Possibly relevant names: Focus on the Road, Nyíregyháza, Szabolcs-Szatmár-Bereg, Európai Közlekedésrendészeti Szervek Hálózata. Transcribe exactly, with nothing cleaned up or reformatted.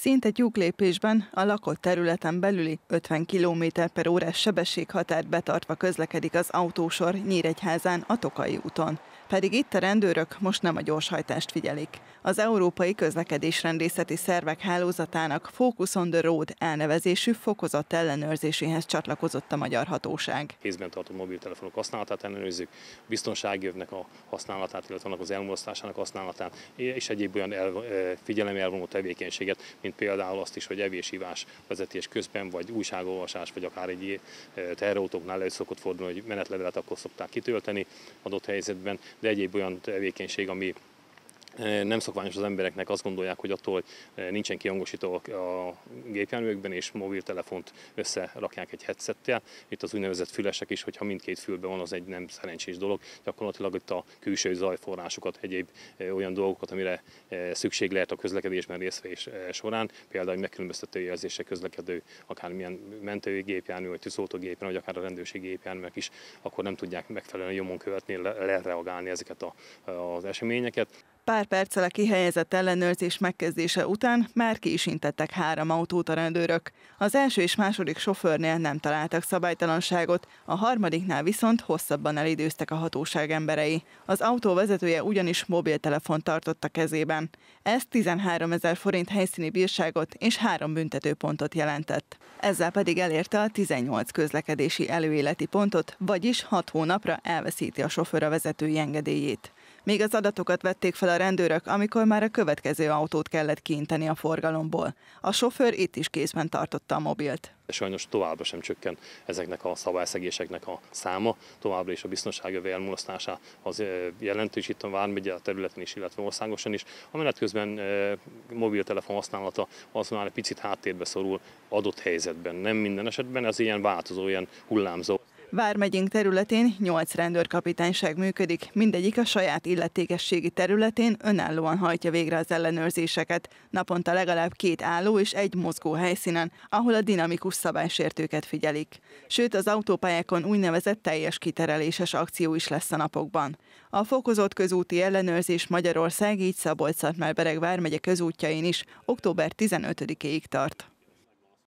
szinte tyúk lépésben a lakott területen belüli ötven kilométer per órás sebességhatárt betartva közlekedik az autósor Nyíregyházán a Tokaji úton. Pedig itt a rendőrök most nem a gyorshajtást figyelik. Az Európai Közlekedésrendészeti Szervek Hálózatának Focus on the Road elnevezésű fokozott ellenőrzéséhez csatlakozott a magyar hatóság. Kézben tartott mobiltelefonok használatát ellenőrzik, biztonsági övnek a használatát, illetve annak az elmulasztásának használatát, és egyéb olyan el, figyelemi elvonó tevékenységet, mint például azt is, hogy evés-ivás vezetés közben, vagy újságolvasás, vagy akár egy teherautóknál elő szokott fordulni, hogy menetlevelet akkor szokták kitölteni adott helyzetben, de egyéb olyan tevékenység, ami nem szokványos az embereknek, azt gondolják, hogy attól, hogy nincsen kihangosító a gépjárművekben, és mobiltelefont összerakják egy headsettel. Itt az úgynevezett fülesek is, hogyha mindkét fülben van, az egy nem szerencsés dolog. Gyakorlatilag itt a külső zajforrásokat, egyéb olyan dolgokat, amire szükség lehet a közlekedésben részvevés során, például megkülönböztető jelzések közlekedő, akármilyen mentőgépjármű, vagy tűzoltógépjármű, vagy akár a rendőrségi gépjárművek is, akkor nem tudják megfelelően nyomon követni, lereagálni ezeket a, az eseményeket. Pár perccel a kihelyezett ellenőrzés megkezdése után már ki is intettek három autót a rendőrök. Az első és második sofőrnél nem találtak szabálytalanságot, a harmadiknál viszont hosszabban elidőztek a hatóság emberei. Az autó vezetője ugyanis mobiltelefont tartott a kezében. Ez tizenháromezer forint helyszíni bírságot és három büntetőpontot jelentett. Ezzel pedig elérte a tizennyolc közlekedési előéleti pontot, vagyis hat hónapra elveszíti a sofőr a vezetői engedélyét. Még az adatokat vették fel a rendőrök, amikor már a következő autót kellett kiinteni a forgalomból. A sofőr itt is kézben tartotta a mobilt. Sajnos továbbra sem csökken ezeknek a szabályszegéseknek a száma, továbbra is a biztonságövé elmulasztása az jelentős itt a vármegye a területen is, illetve országosan is. A menet közben mobiltelefon használata az már egy picit háttérbe szorul adott helyzetben, nem minden esetben, ez ilyen változó, ilyen hullámzó. Vármegyénk területén nyolc rendőrkapitányság működik, mindegyik a saját illetékességi területén önállóan hajtja végre az ellenőrzéseket, naponta legalább két álló és egy mozgó helyszínen, ahol a dinamikus szabálysértőket figyelik. Sőt, az autópályákon úgynevezett teljes kitereléses akció is lesz a napokban. A fokozott közúti ellenőrzés Magyarország, így Szabolcs-Szatmár-Bereg vármegye közútjain is október tizenötödikéig tart.